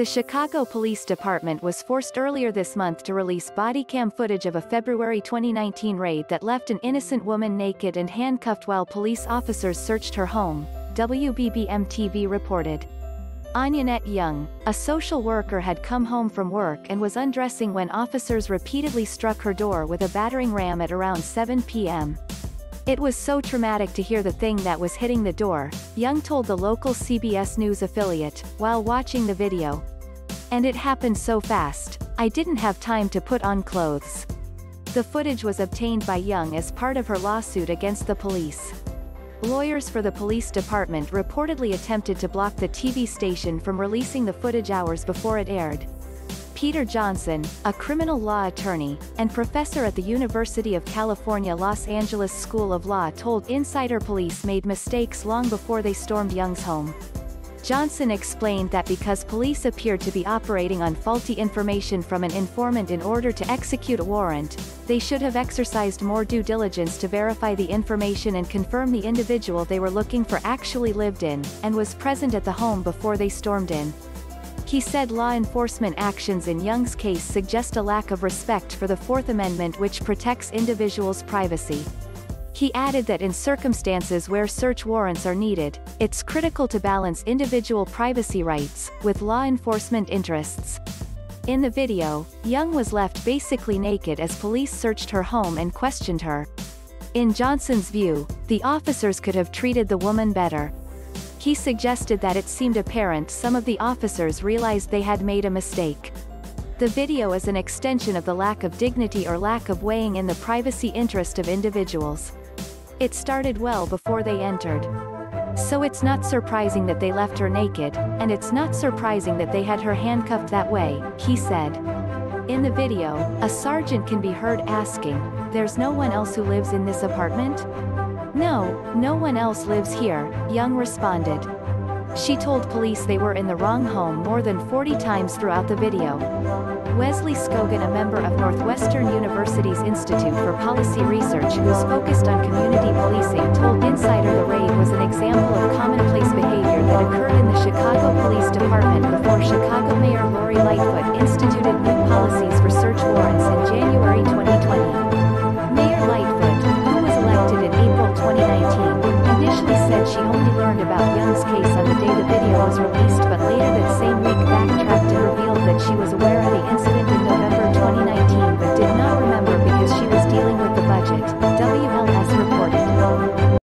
The Chicago Police Department was forced earlier this month to release body cam footage of a February 2019 raid that left an innocent woman naked and handcuffed while police officers searched her home, WBBM-TV reported. Anjanette Young, a social worker, had come home from work and was undressing when officers repeatedly struck her door with a battering ram at around 7 p.m. "It was so traumatic to hear the thing that was hitting the door," Young told the local CBS News affiliate, while watching the video. "And it happened so fast, I didn't have time to put on clothes." The footage was obtained by Young as part of her lawsuit against the police. Lawyers for the police department reportedly attempted to block the TV station from releasing the footage hours before it aired. Peter Johnson, a criminal law attorney and professor at the University of California Los Angeles School of Law, told Insider police made mistakes long before they stormed Young's home. Johnson explained that because police appeared to be operating on faulty information from an informant in order to execute a warrant, they should have exercised more due diligence to verify the information and confirm the individual they were looking for actually lived in and was present at the home before they stormed in. He said law enforcement actions in Young's case suggest a lack of respect for the Fourth Amendment, which protects individuals' privacy. He added that in circumstances where search warrants are needed, it's critical to balance individual privacy rights with law enforcement interests. In the video, Young was left basically naked as police searched her home and questioned her. In Johnson's view, the officers could have treated the woman better. He suggested that it seemed apparent some of the officers realized they had made a mistake. The video is an extension of the lack of dignity or lack of weighing in the privacy interest of individuals. It started well before they entered. So it's not surprising that they left her naked, and it's not surprising that they had her handcuffed that way, he said. In the video, a sergeant can be heard asking, "There's no one else who lives in this apartment?" "No, no one else lives here," Young responded. She told police they were in the wrong home more than 40 times throughout the video. Wesley Skogan, a member of Northwestern University's Institute for Policy Research who's focused on community policing, told Insider the raid was an example of commonplace behavior that occurred in the Chicago Police Department before Chicago Mayor Lori Lightfoot instituted new policies for search warrants in January 2020. Mayor Lightfoot, who was elected in April 2019, initially said she only learned about Young's case on the day the video was released, but later that same week backtracked and revealed that she was aware